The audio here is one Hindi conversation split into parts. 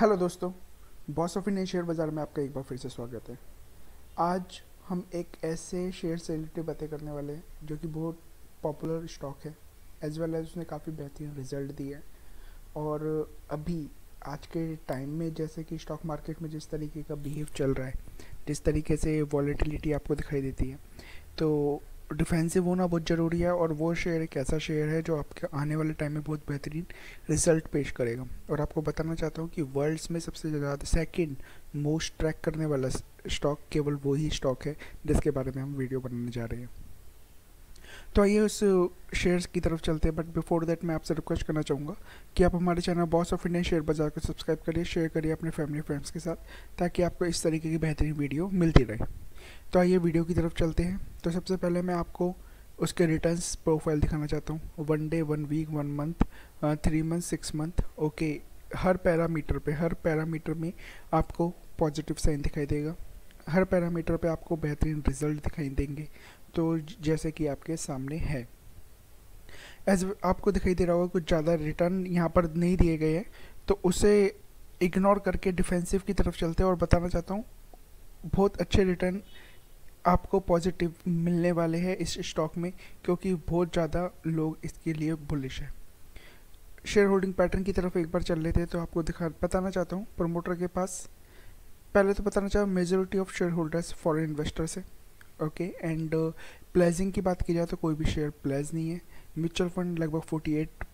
हेलो दोस्तों, बॉस ऑफ इंडियन शेयर बाज़ार में आपका एक बार फिर से स्वागत है। आज हम एक ऐसे शेयर से रिलेटेड बातें करने वाले हैं जो कि बहुत पॉपुलर स्टॉक है, एज वेल एज उसने काफ़ी बेहतरीन रिजल्ट दिया है। और अभी आज के टाइम में जैसे कि स्टॉक मार्केट में जिस तरीके का बिहेव चल रहा है, जिस तरीके से वॉलेटिलिटी आपको दिखाई देती है, तो डिफेंसिव होना बहुत ज़रूरी है। और वो शेयर एक ऐसा शेयर है जो आपके आने वाले टाइम में बहुत बेहतरीन रिजल्ट पेश करेगा। और आपको बताना चाहता हूँ कि वर्ल्ड्स में सबसे ज़्यादा सेकंड मोस्ट ट्रैक करने वाला स्टॉक केवल वो ही स्टॉक है जिसके बारे में हम वीडियो बनाने जा रहे हैं। तो आइए उस शेयर्स की तरफ चलते हैं, बट बिफोर दैट मैं आपसे रिक्वेस्ट करना चाहूँगा कि आप हमारे channel boss of Indian share बाज़ार को सब्सक्राइब करिए, शेयर करिए अपने फैमिली फ्रेंड्स के साथ, ताकि आपको इस तरीके की बेहतरीन वीडियो मिलती रहे। तो आइए वीडियो की तरफ चलते हैं। तो सबसे पहले मैं आपको उसके रिटर्न्स प्रोफाइल दिखाना चाहता हूँ। 1 day 1 week 1 month 3 month 6 month, okay, हर पैरामीटर में आपको पॉजिटिव साइन दिखाई देगा, हर पैरामीटर पे आपको बेहतरीन रिजल्ट दिखाई देंगे। तो जैसे कि आपके सामने है, एज आपको दिखाई दे रहा होगा कुछ ज़्यादा रिटर्न यहाँ पर नहीं दिए गए हैं, तो उसे इग्नोर करके डिफेंसिव की तरफ चलते हैं। और बताना चाहता हूँ बहुत अच्छे रिटर्न आपको पॉजिटिव मिलने वाले हैं इस स्टॉक में, क्योंकि बहुत ज़्यादा लोग इसके लिए बुलिश है। शेयर होल्डिंग पैटर्न की तरफ एक बार चल लेते हैं। तो आपको बताना चाहता हूँ प्रमोटर के पास, पहले तो बताना चाहूँ majority of share holders foreign investors है, ओके। एंड प्लेजिंग की बात की जाए तो कोई भी शेयर प्लेज नहीं है। म्यूचुअल फंड लगभग 48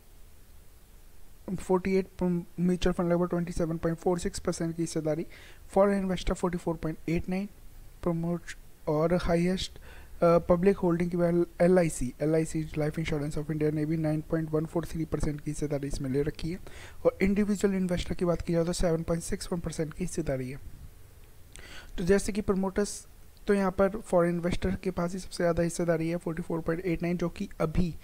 म्यूचुअल फंड लगभग 27.46% की हिस्सेदारी, फॉरेन इन्वेस्टर 44.89 प्रमोट, और हाईएस्ट पब्लिक होल्डिंग की बात L I C life insurance of India ने भी 9.143% की हिस्सेदारी इसमें ले रखी है। और इंडिविजुअल इन्वेस्टर की बात की जाए तो 7.61% की हिस्सेदारी है। तो जैसे कि प्रमोटर्स, तो यहाँ पर फॉरेन इन्वेस्टर के पास ही सबसे ज़्यादा हिस्सेदारी है 44.89, जो कि अभी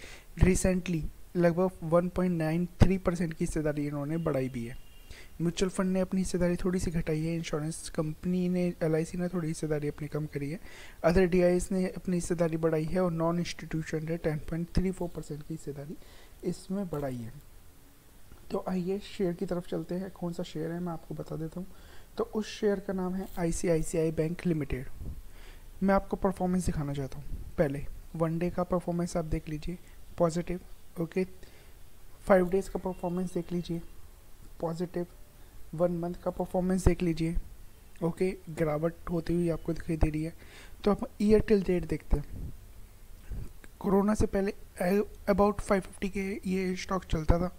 रिसेंटली लगभग 1.93% की हिस्सेदारी इन्होंने बढ़ाई भी है। म्यूचुअल फंड ने अपनी हिस्सेदारी थोड़ी सी घटाई है, इंश्योरेंस कंपनी ने LIC ने थोड़ी हिस्सेदारी अपनी कम करी है, अदर DIs ने अपनी हिस्सेदारी बढ़ाई है, और नॉन इंस्टीट्यूशन ने 10.34% की हिस्सेदारी इसमें बढ़ाई है। तो आइए शेयर की तरफ चलते हैं। कौन सा शेयर है मैं आपको बता देता हूँ। तो उस शेयर का नाम है ICICI बैंक लिमिटेड। मैं आपको परफॉर्मेंस दिखाना चाहता हूँ। पहले 1 डे का परफॉर्मेंस आप देख लीजिए, पॉजिटिव, ओके। 5 डेज़ का परफॉर्मेंस देख लीजिए, पॉजिटिव। 1 मंथ का परफॉर्मेंस देख लीजिए, ओके, गिरावट होती हुई आपको दिखाई दे रही है। तो आप ईयर टिल डेट देखते हैं, कोरोना से पहले अबाउट 550 के ये स्टॉक चलता था,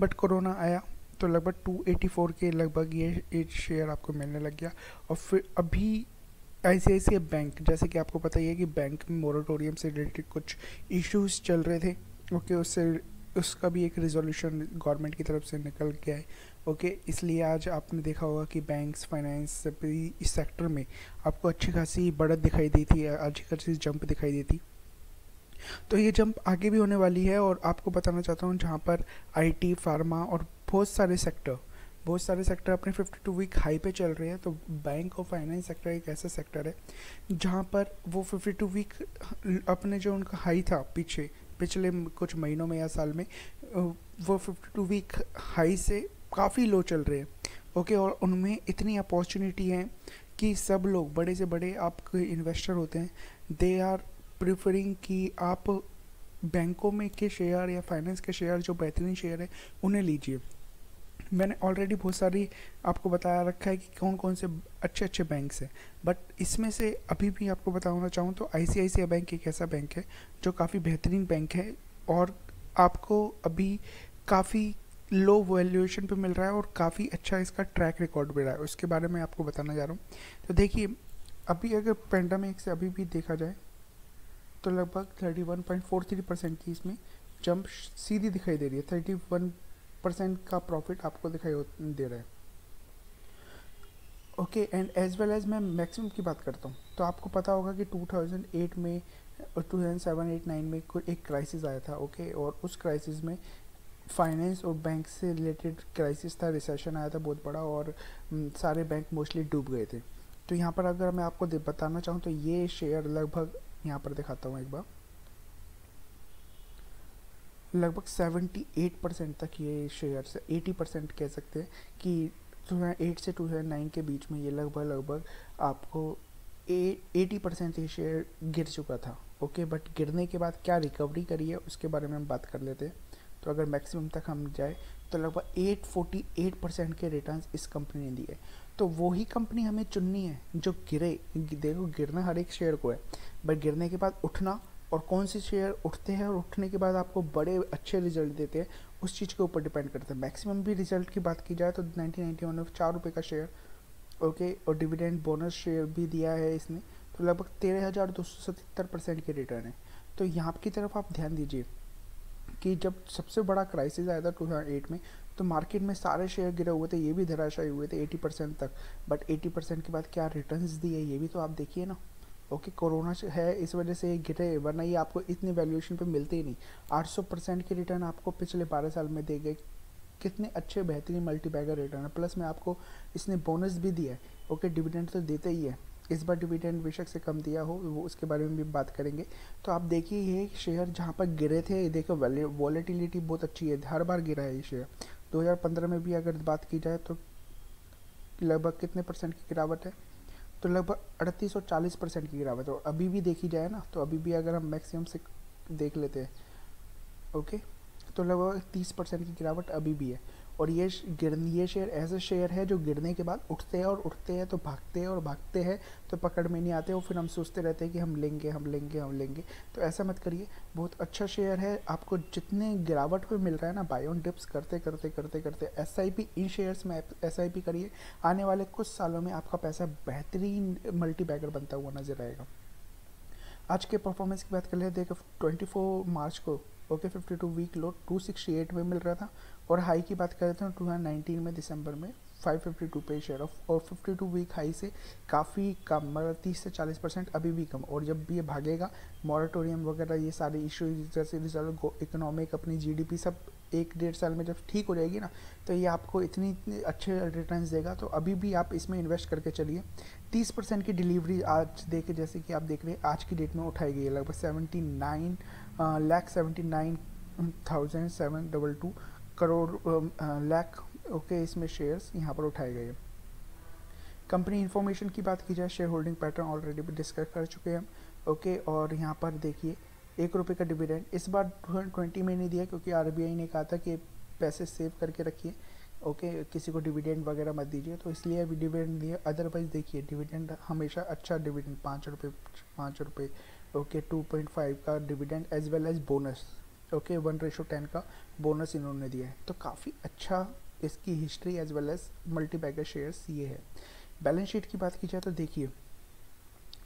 बट कोरोना आया तो लगभग 284 के लगभग ये शेयर आपको मिलने लग गया। और फिर अभी ICICI बैंक, जैसे कि आपको पता ही है कि बैंक में मोरेटोरियम से रिलेटेड कुछ इश्यूज़ चल रहे थे, ओके, उसका भी एक रिजोल्यूशन गवर्नमेंट की तरफ से निकल गया है, ओके। इसलिए आज आपने देखा होगा कि बैंक्स, फाइनेंस, सभी इस सेक्टर में आपको अच्छी खासी बढ़त दिखाई दी थी, अच्छी खासी जंप दिखाई दी थी। तो ये जंप आगे भी होने वाली है। और आपको बताना चाहता हूँ जहाँ पर IT, फार्मा और बहुत सारे सेक्टर अपने 52 वीक हाई पे चल रहे हैं, तो बैंक और फाइनेंस सेक्टर एक ऐसा सेक्टर है जहाँ पर वो 52 वीक अपने जो उनका हाई था पिछले कुछ महीनों में या साल में, वो 52 वीक हाई से काफ़ी लो चल रहे हैं, ओके। और उनमें इतनी अपॉर्चुनिटी है कि सब लोग, बड़े से बड़े आपके इन्वेस्टर होते हैं, दे आर प्रिफरिंग कि आप बैंकों में के शेयर या फाइनेंस के शेयर जो बेहतरीन शेयर है उन्हें लीजिए। मैंने ऑलरेडी बहुत सारी आपको बताया रखा है कि कौन कौन से अच्छे अच्छे बैंक्स हैं, बट इसमें से अभी भी आपको बताना चाहूँ तो ICICI बैंक एक ऐसा बैंक है जो काफ़ी बेहतरीन बैंक है, और आपको अभी काफ़ी लो वैल्यूएशन पे मिल रहा है, और काफ़ी अच्छा इसका ट्रैक रिकॉर्ड भी रहा है, उसके बारे में आपको बताना जा रहा हूँ। तो देखिए, अभी अगर पेंडेमिक से अभी भी देखा जाए तो लगभग 31.43% की इसमें जंप सीधी दिखाई दे रही है, 31% का प्रॉफिट आपको दिखाई दे रहा है, okay. And as well as मैं मैक्सिमम की बात करता हूँ तो आपको पता होगा कि 2008 में और 2007-8-9 में कोई एक क्राइसिस आया था, ओके, और उस क्राइसिस में फाइनेंस और बैंक से रिलेटेड क्राइसिस था, रिसेशन आया था बहुत बड़ा, और सारे बैंक मोस्टली डूब गए थे। तो यहाँ पर अगर मैं आपको बताना चाहूँ तो ये शेयर लगभग, यहाँ पर दिखाता हूँ एक बार, लगभग 78% तक ये शेयर से 80% कह सकते हैं कि 2008 से 2009 के बीच में ये लगभग आपको 80% ये शेयर गिर चुका था, ओके। बट गिरने के बाद क्या रिकवरी करी है उसके बारे में हम बात कर लेते हैं। तो अगर मैक्सिमम तक हम जाए तो लगभग 848% के रिटर्न्स इस कंपनी ने दिए। तो वही कंपनी हमें चुननी है जो गिरे, देखो गिरना हर एक शेयर को है, बट गिरने के बाद उठना और कौन से शेयर उठते हैं और उठने के बाद आपको बड़े अच्छे रिजल्ट देते हैं उस चीज़ के ऊपर डिपेंड करता है। मैक्सिमम भी रिजल्ट की बात की जाए तो 1991 में ₹4 का शेयर, ओके, और डिविडेंड बोनस शेयर भी दिया है इसने, तो लगभग 13,277% के रिटर्न है। तो यहाँ की तरफ आप ध्यान दीजिए कि जब सबसे बड़ा क्राइसिस आया था 2008 में, तो मार्केट में सारे शेयर गिरे हुए थे, ये भी धराशायी हुए थे 80% तक, बट 80% के बाद क्या रिटर्न्स दिए ये भी तो आप देखिए ना, ओके। कोरोना है इस वजह से ये गिरे, वरना ये आपको इतने वैल्यूएशन पे मिलते ही नहीं। 800% के रिटर्न आपको पिछले 12 साल में दे गए, कितने अच्छे बेहतरीन मल्टीबैगर रिटर्न है। प्लस में आपको इसने बोनस भी दिया है, ओके, डिविडेंड तो देते ही है, इस बार डिविडेंड बेशक से कम दिया हो, वो उसके बारे में भी बात करेंगे। तो आप देखिए ये शेयर जहाँ पर गिरे थे, देखो वॉलेटिलिटी बहुत अच्छी है, हर बार गिरा है ये शेयर। 2015 में भी अगर बात की जाए तो लगभग कितने परसेंट की गिरावट है, तो लगभग 38 और 40% की गिरावट। और अभी भी देखी जाए ना तो अभी भी अगर हम मैक्सिमम से देख लेते हैं, ओके, तो लगभग 30% की गिरावट अभी भी है। और ये शेयर ऐसे शेयर है जो गिरने के बाद उठते हैं तो भागते हैं तो पकड़ में नहीं आते, और फिर हम सोचते रहते हैं कि हम लेंगे। तो ऐसा मत करिए, बहुत अच्छा शेयर है। आपको जितने गिरावट पे मिल रहा है ना, बाय ऑन डिप्स करते SIP इन शेयर्स में SIP करिए। आने वाले कुछ सालों में आपका पैसा बेहतरीन मल्टीबैगर बनता हुआ नजर आएगा। आज के परफॉर्मेंस की बात कर लेते हैं। 24 मार्च को, ओके, 52 वीक लो 268 में मिल रहा था, और हाई की बात करते हैं 2019 में दिसंबर में 552 पे शेयर ऑफ, और 52 वीक हाई से काफ़ी कम, मतलब 30 से 40% अभी भी कम। और जब भी ये भागेगा, मॉरेटोरियम वगैरह ये सारे इश्यूज जैसे रिजल्ट, इकोनॉमिक, अपनी GDP सब 1-1.5 साल में जब ठीक हो जाएगी ना, तो ये आपको इतनी अच्छे रिटर्न्स देगा। तो अभी भी आप इसमें इन्वेस्ट करके चलिए। 30% की डिलीवरी आज देखे, जैसे कि आप देख रहे हैं आज की डेट में उठाई गई है, लगभग 79,79,722 लाख, ओके, इसमें शेयर्स यहाँ पर उठाए गए। कंपनी इन्फॉर्मेशन की बात की जाए, शेयर होल्डिंग पैटर्न ऑलरेडी भी डिस्कस कर चुके हैं, ओके। और यहाँ पर देखिए ₹1 का डिविडेंड इस बार 2020 में नहीं दिया, क्योंकि RBI ने कहा था कि पैसे सेव करके रखिए, ओके, किसी को डिविडेंड वगैरह मत दीजिए, तो इसलिए अभी डिविडेंड दिया। अदरवाइज देखिए डिविडेंड हमेशा अच्छा डिविडेंड, ₹5, ओके, 2.5 का dividend as well as bonus, okay, 1:10 का बोनस इन्होंने दिया है। तो काफ़ी अच्छा इसकी history as well as multibagger shares ये है। बैलेंस शीट की बात की जाए तो देखिए,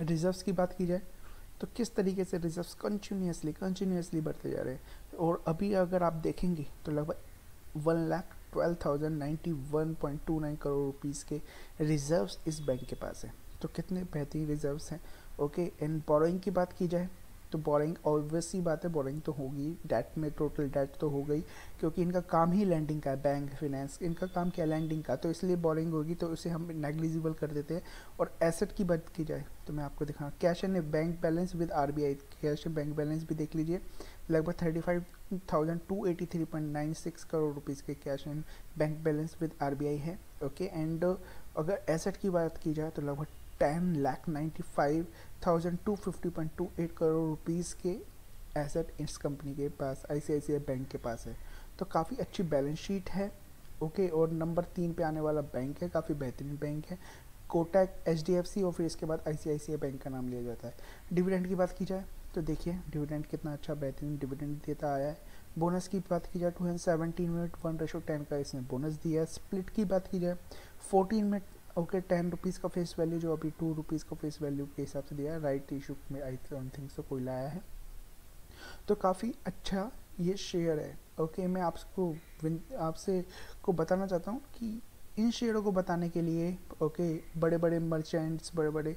रिजर्व्स की बात की जाए तो किस तरीके से रिजर्व्स कंटिन्यूसली बढ़ते जा रहे हैं। और अभी अगर आप देखेंगे तो लगभग 1,12,091.29 करोड़ रुपीज़ के रिजर्व्स इस बैंक के पास है, तो कितने बेहतरीन रिजर्व्स हैं, ओके। एंड बोरोइंग की बात की जाए तो बोरिंग ऑब्वियस सी बात है, बोरिंग तो होगी, डेट में टोटल डेट तो हो गई, क्योंकि इनका काम ही लैंडिंग का है, बैंक फिनेंस इनका काम क्या, लैंडिंग का, तो इसलिए बोरिंग होगी, तो उसे हम नेग्लिजिबल कर देते हैं। और एसेट की बात की जाए तो मैं आपको दिखा, cash and bank balance with RBI, cash and bank balance भी देख लीजिए, लगभग 35,283.96 करोड़ रुपीज़ के cash and bank balance with RBI है, ओके। एंड अगर एसेट की बात की जाए तो लगभग 10,95,250.28 करोड़ रुपीज़ के एसेट इस कंपनी के पास, ICICI बैंक के पास है। तो काफ़ी अच्छी बैलेंस शीट है, ओके। और नंबर 3 पे आने वाला बैंक है, काफ़ी बेहतरीन बैंक है, कोटक, HDFC, और फिर इसके बाद ICICI बैंक का नाम लिया जाता है। डिविडेंड की बात की जाए तो देखिए डिविडेंड कितना अच्छा बेहतरीन डिविडेंड देता आया है। बोनस की बात की जाए 2017 में 1:10 का इसने बोनस दिया है। स्प्लिट की बात की जाए 14 में, ओके, ₹10 का फेस वैल्यू, जो अभी ₹2 का फेस वैल्यू के हिसाब से दिया है। राइट इशू में आई थिंक सो कोई लाया है, तो काफ़ी अच्छा ये शेयर है, ओके। मैं आपसे बताना चाहता हूँ कि इन शेयरों को बताने के लिए, ओके, बड़े बड़े मर्चेंट्स, बड़े बड़े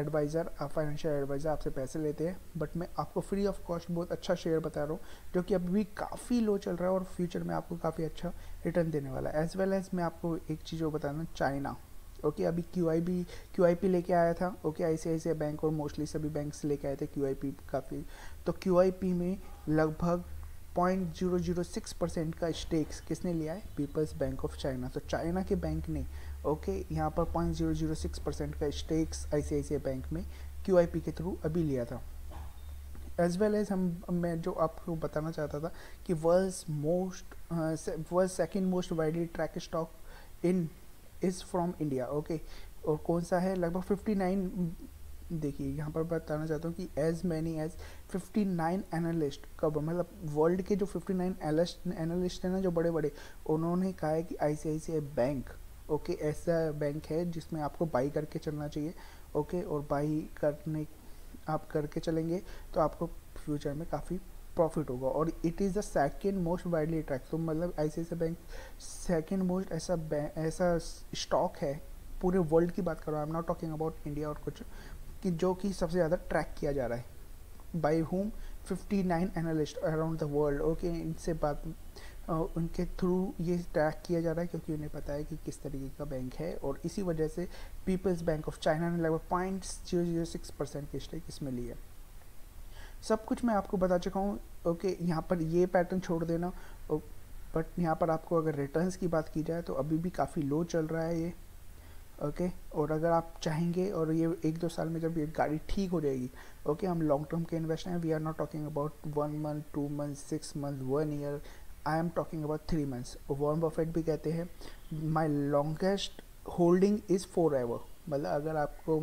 एडवाइज़र, फाइनेंशियल एडवाइज़र आपसे पैसे लेते हैं, बट मैं आपको फ्री ऑफ कॉस्ट बहुत अच्छा शेयर बता रहा हूँ, जो कि अभी भी काफ़ी लो चल रहा है और फ्यूचर में आपको काफ़ी अच्छा रिटर्न देने वाला है। एज वेल एज मैं आपको एक चीज़ और बताना, चाइना, ओके, अभी QIP लेके आया था, ओके, ICICI बैंक और मोस्टली सभी बैंक से लेके आए थे QIP काफ़ी। तो QIP में लगभग 0.006% का स्टेक्स किसने लिया है, पीपल्स बैंक ऑफ चाइना। तो चाइना के बैंक ने ओके यहाँ पर 0.006% का स्टेक्स आईसीआईसीआई बैंक में QIP के थ्रू अभी लिया था। एज वेल एज मैं जो आपको बताना चाहता था कि world second most widely track stock in is from India okay, और कौन सा है, लगभग 59, देखिए यहाँ पर बताना चाहता हूँ कि एज मैनी एज 59 एनालिस्ट कब, मतलब वर्ल्ड के जो 59 एनालिस्ट हैं ना जो बड़े बड़े, उन्होंने कहा है कि ICICI बैंक ओके ऐसा बैंक है जिसमें आपको बाई करके चलना चाहिए ओके, और बाई करने आप करके चलेंगे तो आपको फ्यूचर में काफ़ी प्रॉफिट होगा। और it is the second most widely track, तो मतलब ICICI बैंक सेकेंड मोस्ट ऐसा स्टॉक है, पूरे वर्ल्ड की बात कर रहा हूँ, I am not talking about India और कुछ, कि जो कि सबसे ज़्यादा ट्रैक किया जा रहा है by home 59 analyst around the world okay. इनसे बात उनके थ्रू ये ट्रैक किया जा रहा है क्योंकि उन्हें पता है कि किस तरीके का बैंक है, और इसी वजह से पीपल्स बैंक ऑफ चाइना ने लगभग 0.006% के स्टेक इसमें लिए। सब कुछ मैं आपको बता चुका हूँ ओके, यहाँ पर ये पैटर्न छोड़ देना, बट यहाँ पर आपको अगर रिटर्न्स की बात की जाए तो अभी भी काफ़ी लो चल रहा है ये ओके और अगर आप चाहेंगे और ये 1-2 साल में जब ये गाड़ी ठीक हो जाएगी ओके हम लॉन्ग टर्म के इन्वेस्टर हैं, we are not talking about 1 month 2 month 6 month 1 year, I am talking about 3 months. Warren Buffett भी कहते हैं my longest holding is 4 ever, मतलब अगर आपको,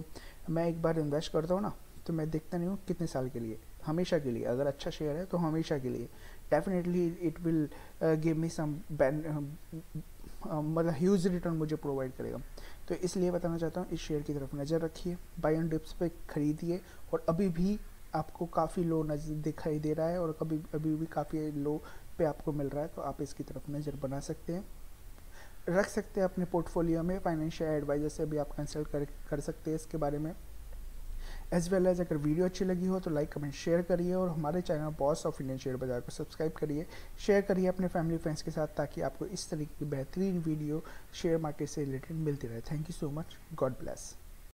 मैं एक बार इन्वेस्ट करता हूँ ना तो मैं देखता नहीं हूँ कितने साल के लिए, हमेशा के लिए, अगर अच्छा शेयर है तो हमेशा के लिए। Definitely it will give me some मतलब ह्यूज रिटर्न मुझे प्रोवाइड करेगा, तो इसलिए बताना चाहता हूँ इस शेयर की तरफ नज़र रखिए, बाई ऑन डिप्स पे खरीदिए, और अभी भी आपको काफ़ी लो दिखाई दे रहा है और कभी अभी भी काफ़ी लो पे आपको मिल रहा है, तो आप इसकी तरफ नज़र बना सकते हैं, रख सकते हैं अपने पोर्टफोलियो में। फाइनेंशियल एडवाइजर से भी आप कंसल्ट कर सकते हैं इसके बारे में। एज वेल एज अगर वीडियो अच्छी लगी हो तो लाइक कमेंट शेयर करिए, और हमारे channel boss of Indian share बाज़ार को सब्सक्राइब करिए, शेयर करिए अपने फैमिली फ्रेंड्स के साथ, ताकि आपको इस तरीके की बेहतरीन वीडियो शेयर मार्केट से रिलेटेड मिलती रहे। Thank you so much, God bless.